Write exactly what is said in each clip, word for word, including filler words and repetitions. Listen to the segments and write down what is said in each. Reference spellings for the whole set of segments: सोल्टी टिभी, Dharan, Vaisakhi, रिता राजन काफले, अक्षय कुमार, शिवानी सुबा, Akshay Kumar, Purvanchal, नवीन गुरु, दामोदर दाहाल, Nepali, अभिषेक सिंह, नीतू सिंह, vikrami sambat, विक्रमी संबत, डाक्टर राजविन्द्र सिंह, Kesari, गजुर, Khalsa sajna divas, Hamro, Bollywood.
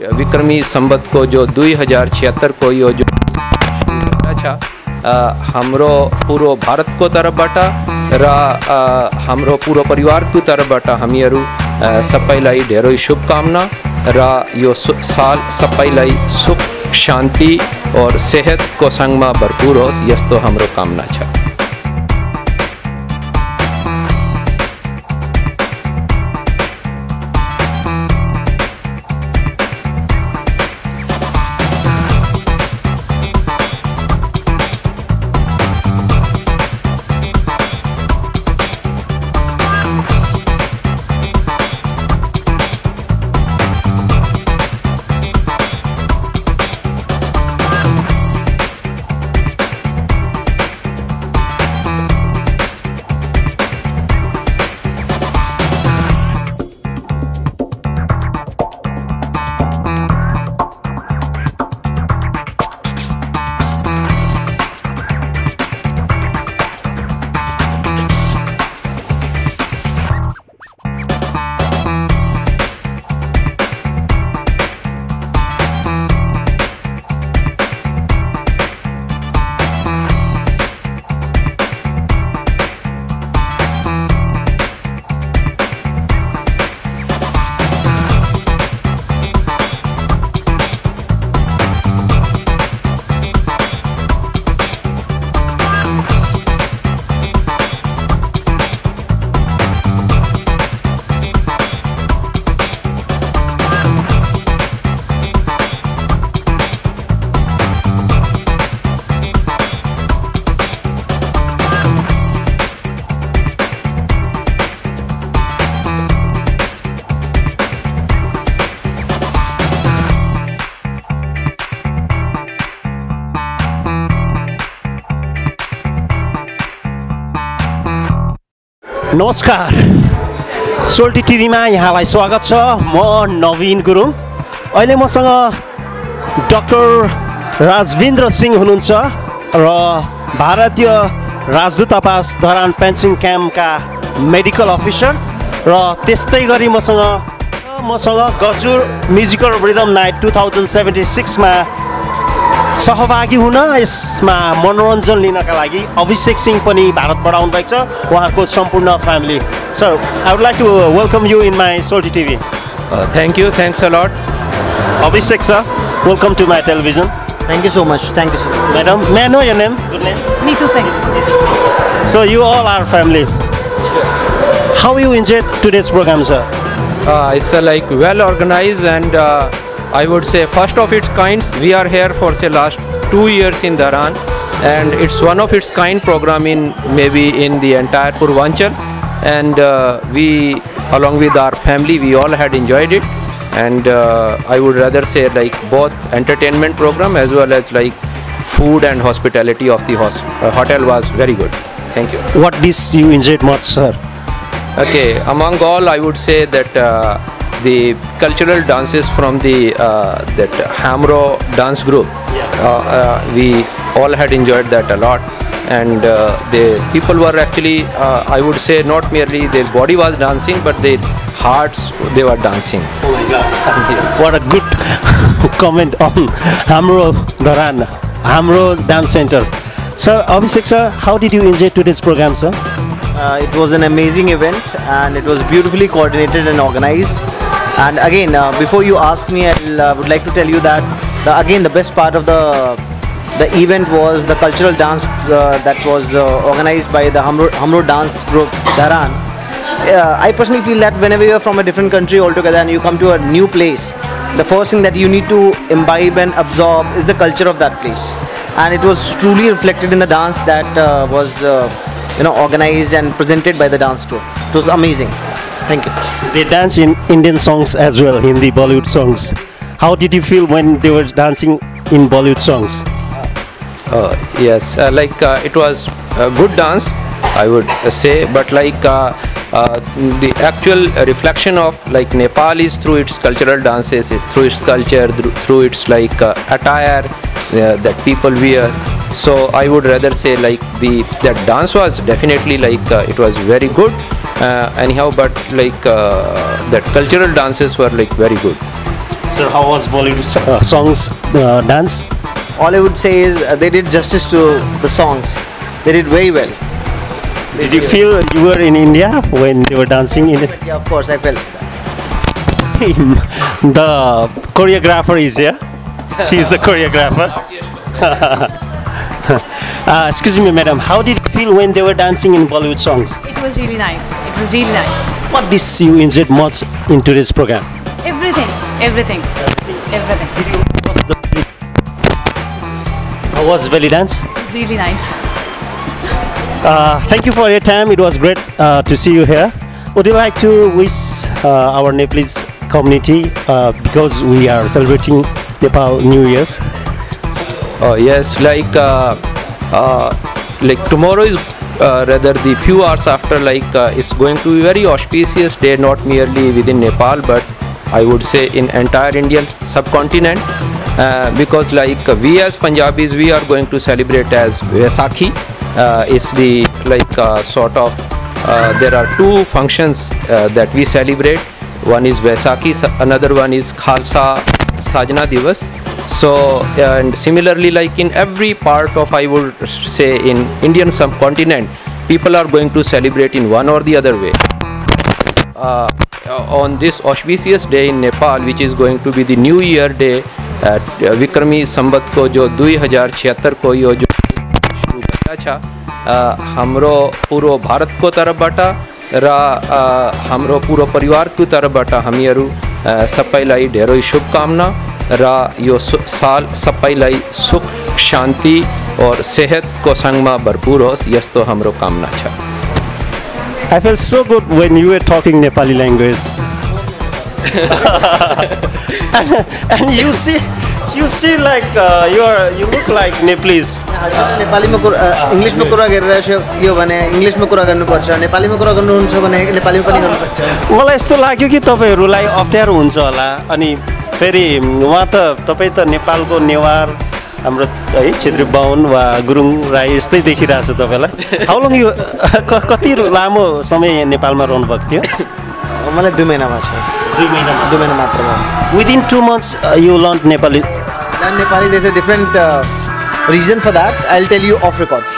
विक्रमी संबत को जो दुई हजार छिहत्तर को यो जो अच्छा हमरो पूरो भारत को तरफ बाटा रा हमरो पूरो परिवार को तरफ बाटा हमीरू सबै लाई ढेरोई शुभकामना रा यो साल सबै लाई सुख शांति और सेहत को संग में भरपूर होस यस तो हमरो कामना छ। नमस्कार, सोल्टी टिभी में यहाँ स्वागत छ। म नवीन गुरु। अहिले मसँग डाक्टर राजविन्द्र सिंह हुनुहुन्छ र भारतीय राजदूतावास धरान पेन्सिङ क्याम्पका मेडिकल अफिसर र त्यस्तै गरी मसँग मसँग गजुर म्युजिकल रिदम नाइट दुई हजार सत्तहत्तर मा सहभागी हुन यसमा मनोरञ्जन लिनका लागि अभिषेक सिंह पनि भारतबाट आउनु भएको छ, उहाँको सम्पूर्ण family. Sir, I would like to welcome you in my सोल्टी टिभी। Thank you, thanks a lot Abhishek sir, welcome to my television. Thank you so much, thank you so much. Madam, may I know your name? Good name, नीतू सिंह। So you all our family, how you enjoy today's programme sir? It's like well organise and I would say first of its kind. We are here for say last two years in Dharan, and it's one of its kind program in maybe in the entire Purvanchal. And uh, we, along with our family, we all had enjoyed it. And uh, I would rather say like both entertainment program as well as like food and hospitality of the host uh, hotel was very good. Thank you. What dish you enjoyed much, sir? Okay, among all, I would say that. Uh, The cultural dances from the uh, that Hamro dance group, yeah. uh, uh, we all had enjoyed that a lot, and uh, the people were actually, uh, I would say, not merely their body was dancing, but their hearts they were dancing. Oh my God! Yeah. What a good comment on Hamro Dharan, Hamro Dance Center. Sir Abhishek sir, how did you enjoy today's program, sir? Uh, it was an amazing event, and it was beautifully coordinated and organized. And again, uh, before you ask me, I uh, would like to tell you that the, again the best part of the the event was the cultural dance uh, that was uh, organized by the Hamro, Hamro dance group Dharan. Uh, I personally feel that whenever you are from a different country altogether and you come to a new place, the first thing that you need to imbibe and absorb is the culture of that place. And it was truly reflected in the dance that uh, was uh, you know organized and presented by the dance group. It was amazing. Thank you. They dance in Indian songs as well, Hindi Bollywood songs. How did you feel when they were dancing in Bollywood songs? Uh, yes, uh, like uh, it was a good dance, I would say, but like uh, uh, the actual reflection of like Nepal is through its cultural dances, through its culture, through its like uh, attire uh, that people wear. So I would rather say like the that dance was definitely like uh, it was very good. Uh, anyhow, but like uh, that cultural dances were like very good. Sir, how was Bollywood uh, songs uh, dance? All I would say is uh, they did justice to the songs. They did very well. They did you feel well. You were in India when they were dancing? In yeah, of course, I felt that. The choreographer is here. She's the choreographer. uh, excuse me, madam. How did you feel when they were dancing in Bollywood songs? It was really nice. It was really nice. What did you enjoy much in today's program? Everything. Everything. Everything. Everything. Did you watch the play? How was belly dance? It was really nice. Uh, thank you for your time. It was great uh, to see you here. Would you like to wish uh, our Nepalese community uh, because we are celebrating Nepal New Year's? Oh yes, like uh, uh, like tomorrow is uh, rather the few hours after, like uh, it's going to be very auspicious day, not merely within Nepal but I would say in entire Indian subcontinent, uh, because like we as Punjabis, we are going to celebrate as Vaisakhi. Uh, it's the like uh, sort of uh, there are two functions uh, that we celebrate. One is Vaisakhi, another one is Khalsa Sajna Divas. So, and similarly, like in every part of, I would say, in Indian subcontinent, people are going to celebrate in one or the other way. Uh, on this auspicious day in Nepal, which is going to be the New Year Day, uh, vikrami sambat ko jo two thousand seventy-six ko yo jo shuru kiya cha, hamro puro Bharat ko taraf bata. र हाम्रो पूरो परिवारको तर्फबाट हामीहरू सबैलाई धेरै शुभकामना र यो साल सबैलाई सुख शान्ति और सेहतको सँगमा भरपूर होस् यस्तो हाम्रो कामना छ. I felt so good when you were talking Nepali language. and, and you see you see like uh, you are you look like Nepalese. Nepali ma English ma kura garirayo yo bhane English ma kura garnu parcha, Nepali ma kura garnu huncha bhane Nepali ma pani garnu sakcha. मलाई यस्तो लाग्यो कि तपाईहरुलाई अप्ठ्यारो हुन्छ होला अनि फेरि वहा त तपाई त नेपालको नेवार हाम्रो है क्षेत्री बाहुन वा गुरुङ राई यस्तै देखिराछ तपाईलाई. How long you कति लामो समय नेपालमा रहनु भएको थियो? मलाई दुई महिनामा छ. दुई महिनामा दुई महिना मात्र भयो. Within two months uh, you learned Nepali. Learn Nepali, there's a different uh, reason for that. I'll tell you off records.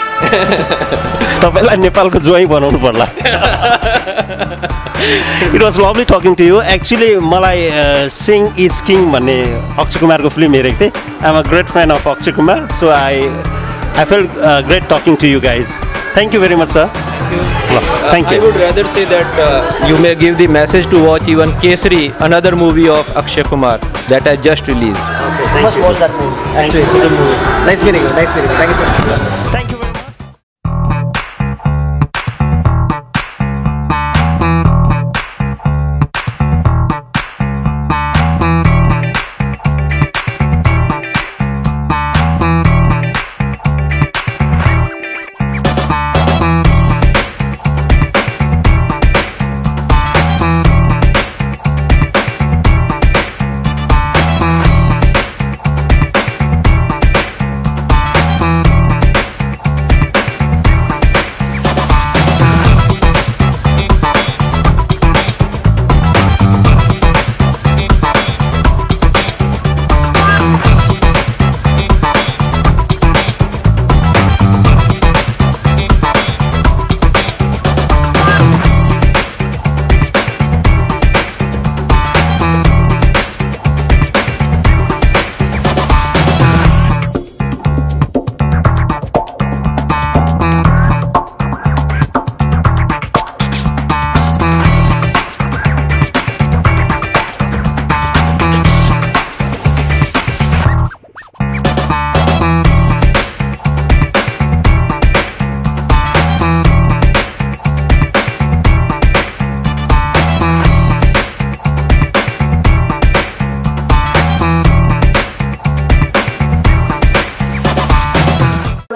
तपाईलाई नेपालको ज्वाई बनाउनु पर्ला. It was lovely talking to you. Actually मलाई uh, Sing is King भन्ने अक्षय कुमारको film हेरेको थिए. I'm a great fan of अक्षय कुमार, so I I felt uh, great talking to you guys. Thank you very much, sir. Uh, Thank you. I would rather say that uh, you may give the message to watch even Kesari, another movie of Akshay Kumar that I just released. Okay, thank you. Must watch that movie. Actually, it's a good movie. Nice meeting you. Nice meeting you. Thank you so much. Thank you very much.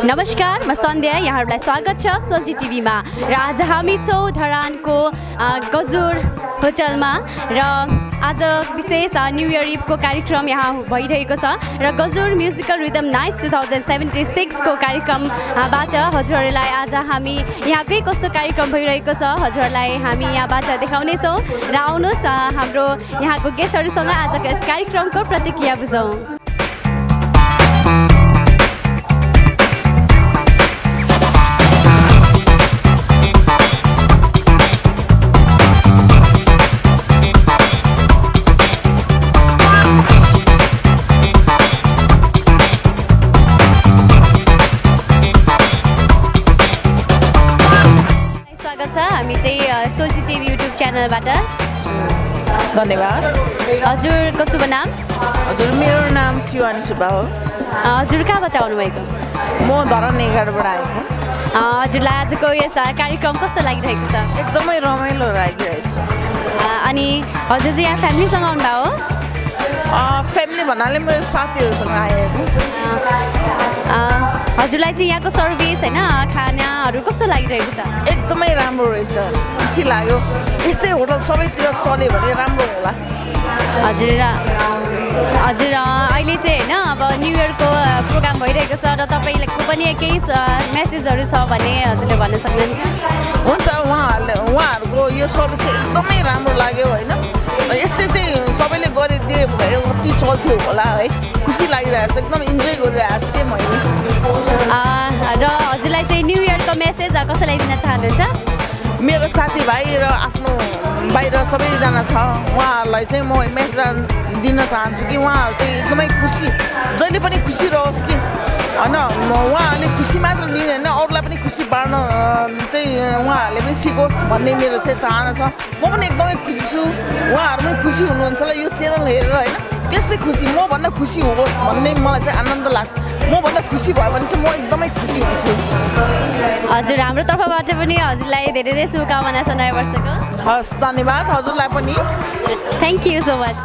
नमस्कार, म सन्ध्या, यहाँहरुलाई स्वागत छ सोल्टी टिभी मा र आज हामी छौ धरानको गजुर होटलमा र आज विशेष न्यू इयर ईव को कार्यक्रम यहाँ भइरहेको छ र गजुर म्युजिकल रिदम नाइट दुई हजार सत्तहत्तर को कार्यक्रमबाट हजुरहरुलाई आज हामी यहाँकै कस्तो कार्यक्रम भइरहेको छ हजुरहरुलाई हामी यहाँबाट देखाउने छौं र आउनुस् हाम्रो यहाँको गेस्टहरुसँग आजको यस कार्यक्रमको प्रतिक्रिया बुझौं। हामी चाहिँ सोल्टी टिभी युट्युब च्यानलबाट धन्यवाद। हजुर कसो नाम? हजुर मेरो नाम शिवानी सुबा हो। हजुर कहाँबाट आउनुभएको? म धरान एघारबाट आएको। हजुरलाई आजको यस कार्यक्रम कस्तो लागिरहेको छ? एकदमै रमाइलो लागिरहेछ। अनि हजुर चाहिँ यहाँ फ्यामिलीसँग आउनुभयो? फ्यामिली भन्नाले मेरो साथीहरूसँग आएको। हजुरलाई चाहिँ यहाँको सर्भिस होइन खानाहरू कस्तो लागिरहेको छ? एकदमै राम्रो रहेछ, खुसी लाग्यो। यस्तै होटल सबैतिर चल्यो भने राम्रो होला। हजुर हजुर अहिले चाहिँ होइन अब न्यु इयरको प्रोग्राम भइरहेको छ र तपाईँको पनि केही मेसेजहरू छ भने हजुरले भन्न सक्नुहुन्छ? हुन्छ, उहाँहरूले उहाँहरूको यो सर्भिस एकदमै राम्रो लाग्यो होइन, यस्तै चाहिँ सबैले गरिदिए भयो कति चल्थ्यो होला है। खुसी लागिरहेको छ, एकदम इन्जोय गरिरहेको छु के मैले। र हजुरलाई चाहिँ न्यु इयरको मेसेज कसैलाई दिन चाहनुहुन्छ? मेरो साथीभाइ र आफ्नो बाहिर सबैजना छ उहाँहरूलाई चाहिँ म मेसेज दिन चाहन्छु कि उहाँहरू चाहिँ एकदमै खुसी जहिले पनि खुसी रहोस् कि होइन, उहाँहरूले खुसी मात्र लिने होइन अरूलाई पनि खुसी बाँड्न चाहिँ उहाँहरूले पनि सिकोस् भन्ने मेरो चाहिँ चाहना छ। म पनि एकदमै खुसी छु, उहाँहरू पनि खुसी हुनुहुन्छ होला यो च्यानल हेरेर होइन, त्यस्तै खुसी मभन्दा खुसी होस् भन्ने मलाई चाहिँ आनन्द लाग्छ। मभन्दा खुसी भयो भने चाहिँ म एकदमै खुसी हुन्छु। हजुर हाम्रो तर्फबाट पनि हजुरलाई धेरै धेरै शुभकामना छ नयाँ वर्षको। हस् धन्यवाद हजुरलाई पनि। Thank you so much.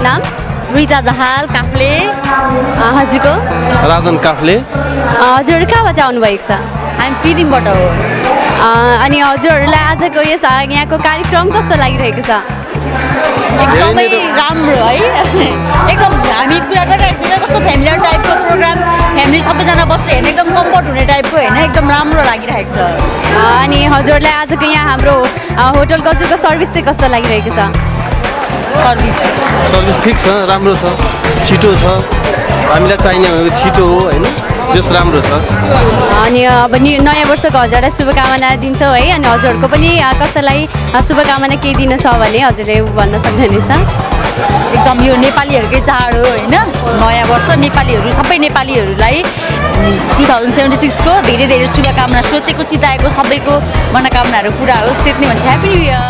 नाम रिता राजन काफले। हजुरको? राजन काफले। हजुर कहाँबाट आउनुभएको छ? हामी फिदिङबाट हो। अनि हजुरहरूलाई आजको यस यहाँको कार्यक्रम कस्तो लागिरहेको छ? एकदमै राम्रो है, एकदम हामी कुरा गरिरहेको छ कस्तो फ्यामिलियर टाइपको प्रोग्राम, फ्यामिली सबैजना बसेर हेर्ने एकदम कम्फर्ट हुने टाइपको होइन, एकदम राम्रो लागिरहेको छ। अनि हजुरहरूलाई आजको यहाँ हाम्रो होटल गजुरको सर्भिस चाहिँ कस्तो लागिरहेको छ? सर्भिस सर्भिस ठिक छ, राम्रो छ, छिटो छ, हामीलाई चाहिने भनेको छिटो हो होइन, जस राम्रो छ। अनि अब नयाँ वर्षको हजुरलाई शुभकामना दिन्छौँ है, अनि हजुरहरूको पनि कसैलाई शुभकामना केही दिनु छ भने हजुरले भन्न सक्नुहुनेछ? एकदम यो नेपालीहरूकै चाड हो होइन नयाँ वर्ष, नेपालीहरू सबै नेपालीहरूलाई टु थाउजन्ड सेभेन्टी सिक्सको धेरै धेरै शुभकामना, सोचेको चिताएको सबैको मनोकामनाहरू पुरा होस् त्यति नै भन्छ। Happy new year.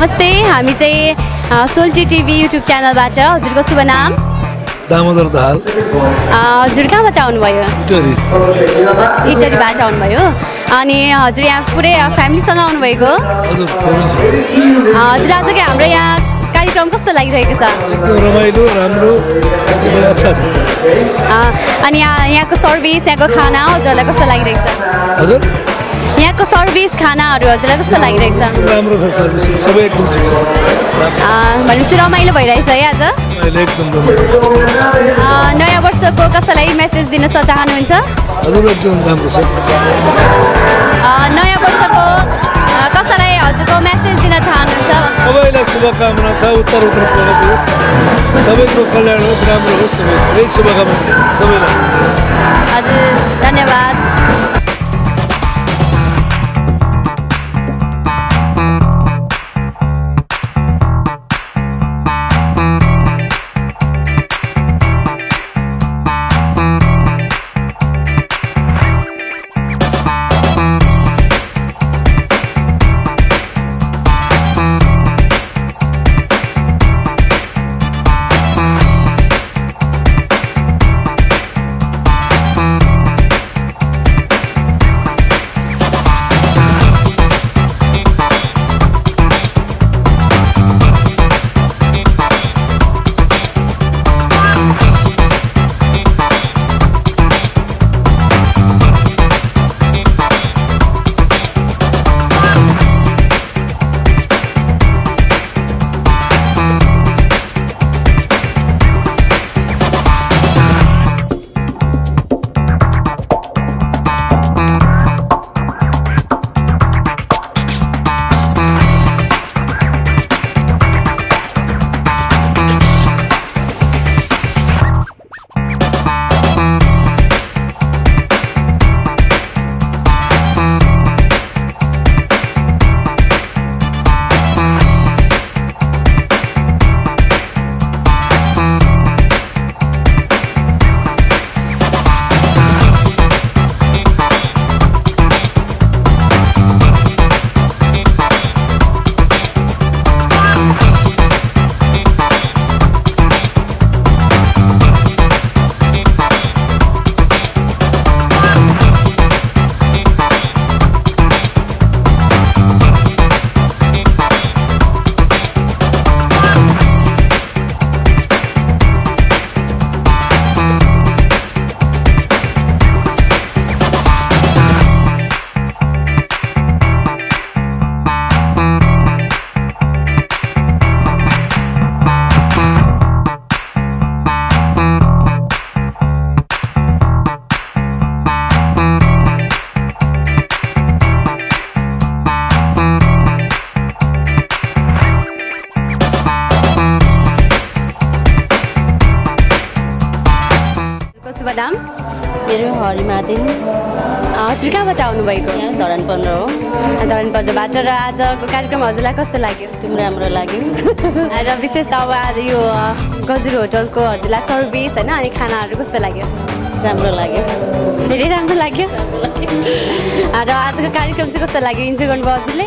नमस्ते, हामी चाहिँ सोल्टी टिभी युट्युब च्यानलबाट। हजुरको शुभ नाम? दामोदर दाहाल। हजुर कहाँबाट आउनुभयो? इटरी। इटरीबाट आउनुभयो अनि हजुर यहाँ पुरै फ्यामिलीसँग आउनुभएको? हजुर फ्यामिली। हजुर आज के हाम्रो यहाँ कार्यक्रम कस्तो लागिरहेको छ? रमाइलो, राम्रो, अच्छा छ। अनि यहाँको सर्भिस, यहाँको खाना हजुरलाई कस्तो लागिरहेको छ? हजुर यहाँको सर्भिस, खानाहरु हजुरलाई कस्तो लागिरहेको छ? राम्रो छ सर्भिस, सबै एकदम ठीक छ। अ भनेपछि रमाइलो भइरहेछ है आज? एकदम रमाइलो। अ नयाँ वर्षको कसैलाई मेसेज दिन चाहनुहुन्छ? हजुर एकदम राम्रो छ। अ नयाँ वर्षको कसैलाई हजुरको मेसेज दिन चाहनुहुन्छ? सबैलाई शुभकामना छ, उत्तर उत्तर प्रगतिस्, सबैको कल्याण होस्, राम्रो होस्, सबै शुभकामना सबैलाई। हजुर धन्यवाद। हजुर कहाँबाट आउनुभएको? यहाँ धरान पन्ध्र हो। धरान पन्ध्रबाट। र आजको कार्यक्रम हजुरलाई कस्तो लाग्यो? तिम्रो राम्रो लाग्यो। र विशेष त अब आज यो गजुर होटलको हजुरलाई सर्भिस होइन अनि खानाहरू कस्तो लाग्यो? राम्रो लाग्यो, धेरै राम्रो लाग्यो। र आजको कार्यक्रम चाहिँ कस्तो लाग्यो? इन्जोय गर्नुभयो हजुरले?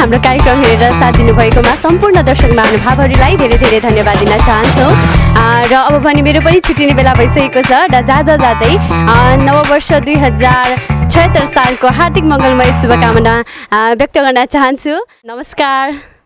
हाम्रो कार्यक्रम हेरेर साथ दिनुभएकोमा सम्पूर्ण दर्शक महानुभावहरुलाई धेरै धेरै धन्यवाद दिन चाहन्छु र अब भने मेरो पनि छुट्टिने बेला भइसकेको छ र जाँदा जाँदै नववर्ष दुई हजार छयहत्तर सालको हार्दिक मंगलमय शुभकामना व्यक्त गर्न चाहन्छु नमस्कार